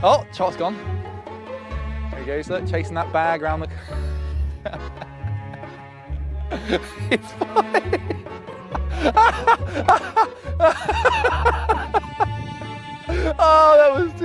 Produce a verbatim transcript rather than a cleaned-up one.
Oh, Trott's gone. There he goes, look, chasing that bag around the... It's fine. Oh, that was